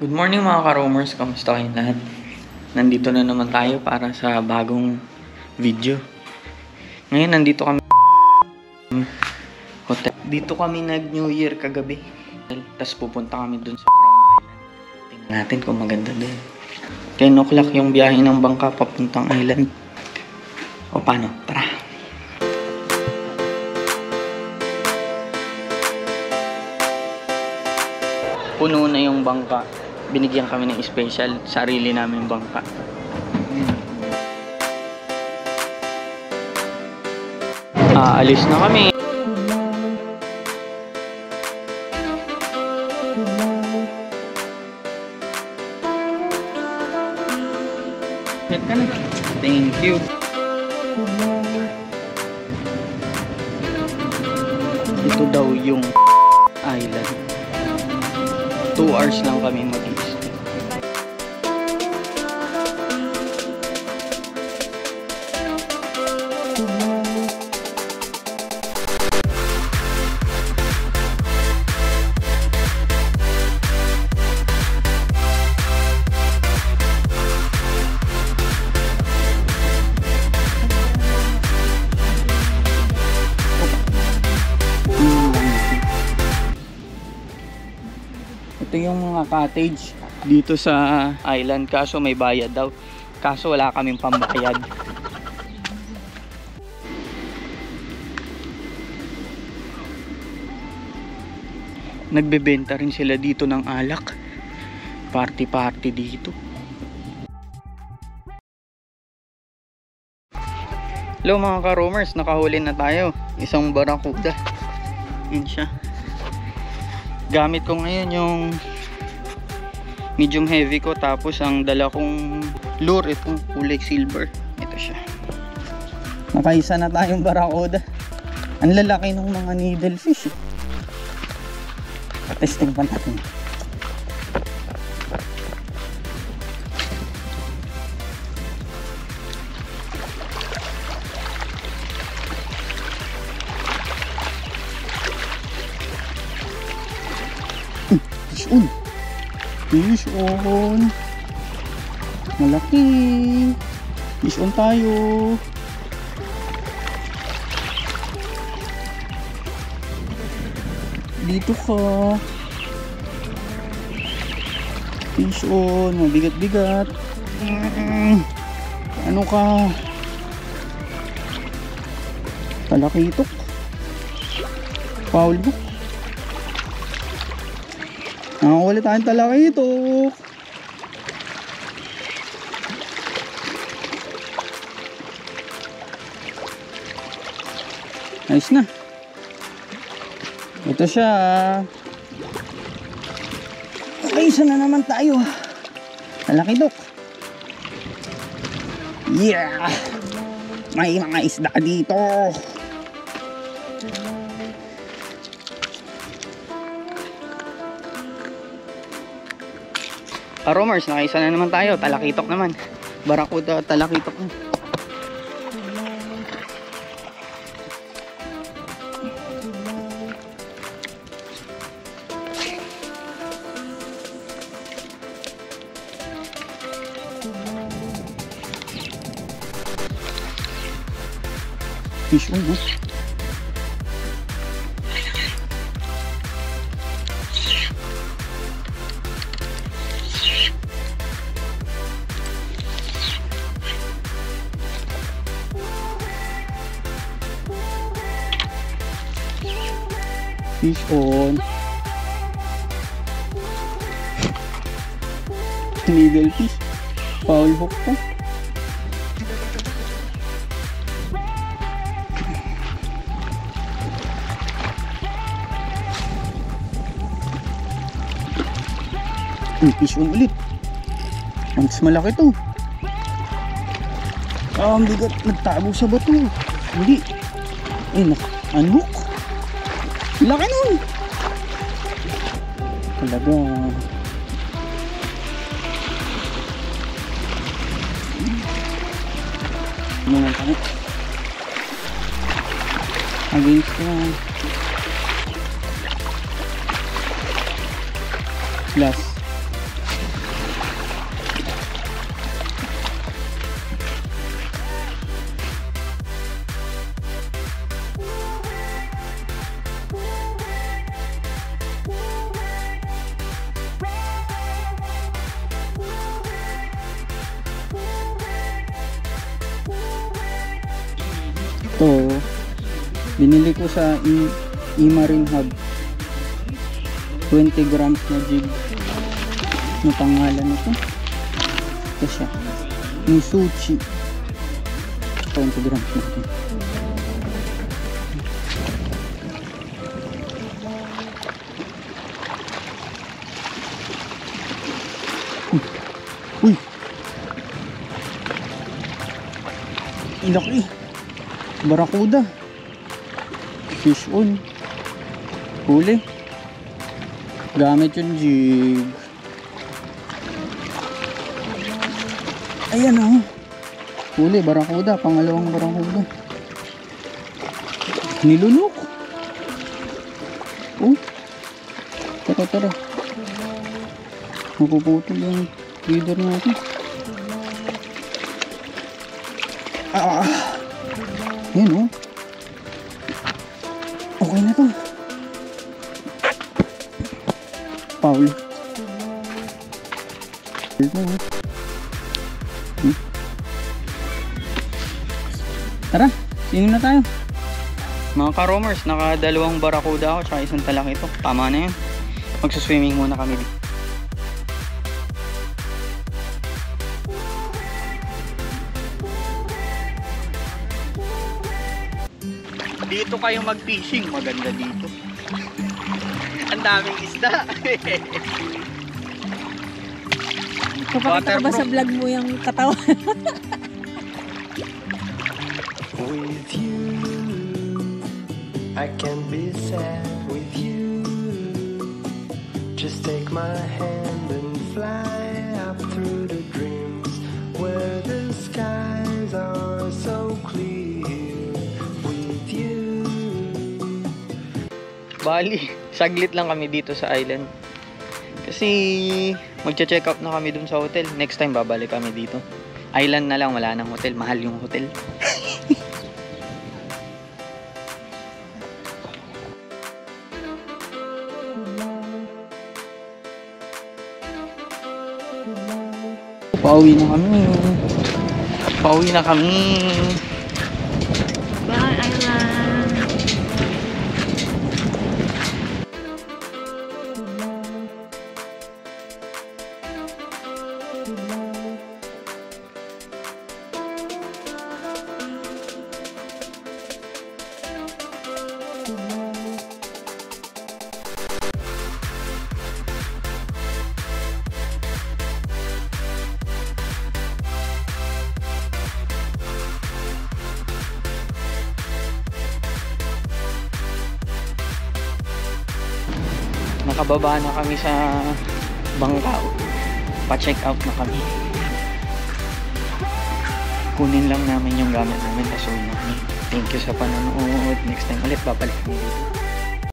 Good morning mga ka-roamers, kamusta kayong lahat? Nandito na naman tayo para sa bagong video. Ngayon nandito kami hotel. Dito kami nag New Year kagabi. Tapos pupunta kami dun sa Crown Island. Tingnan natin kung maganda dun. 10 o'clock yung biyahe ng bangka papuntang island. O paano? Tara! Puno na yung bangka. Binigyan kami ng special, sarili namin bangka. Aalis na kami. Thank you. Ito daw yung island. 2 hours lang kami mag-i-stay. Ito yung mga cottage dito sa island, kaso may bayad daw, kaso wala kaming pambayad. Nagbebenta rin sila dito ng alak, party dito. Hello mga ka-roamers, nakahuli na tayo, isang barracuda. Yun siya. Gamit ko ngayon yung medium heavy ko, tapos ang dala kong lure, itong kulay silver. Ito siya. Nakaisa na tayong barracuda. Ang lalaki ng mga needlefish. Testing pa natin. Fish on, malaki. Fish on tayo. Dito ka. Fish on, mabigat-bigat. Ano ka? Talakitok. Foul hook. Nakakuli tayong talakitok. Ayos na. Ito siya. Ayos na naman tayo. Talakitok. Yeah! May mga isda dito. Ka-roamers, nakaisa na naman tayo, talakitok naman. Barracuda, talakitok. Fish on, no? Fish on. Needle fish. Foul hook pa. Fish on ulit. Mas malaki to. Ang bigat, nagtabo sa bato. Hindi. Unhook. Laki nun! Talaga. Ano lang tayo? Against na. Last. Ito, binili ko sa eMarine Hub. 20 grams na jig. Ano pangalan nito? Ito siya. Mizuchi. 20 grams na ito. Uy! Ilaki! Barakuda! Fish on! Huli! Gamit yung jig! Ayan o! Huli! Barakuda! Pangalawang barakuda! Nilunok! Oh! Tara tara! Mapuputol yung leader natin. Yan o. Okay na to. Paul. Tara, singin na tayo. Mga ka-roamers, naka dalawang barakuda ako tsaka isang talaki ito. Tama na yan. Magsaswimming muna kami dito. Dito kayo mag-fishing, maganda dito. Ang daming isda. Kapakita ba sa vlog mo yung katawan? With you, I can be sad with you. Just take my hand and fly up through the dreams where the skies are so clear. Bali, saglit lang kami dito sa island kasi magche-check up na kami dun sa hotel. Next time babalik kami dito. Island na lang, wala nang hotel, mahal yung hotel. Pauwi na kami. Pauwi na kami. Nakababa na kami sa Bangkao. Pa-check out na kami. Kunin lang namin yung gamit namin. Thank you sa panonood. Next time ulit babalik kami dito.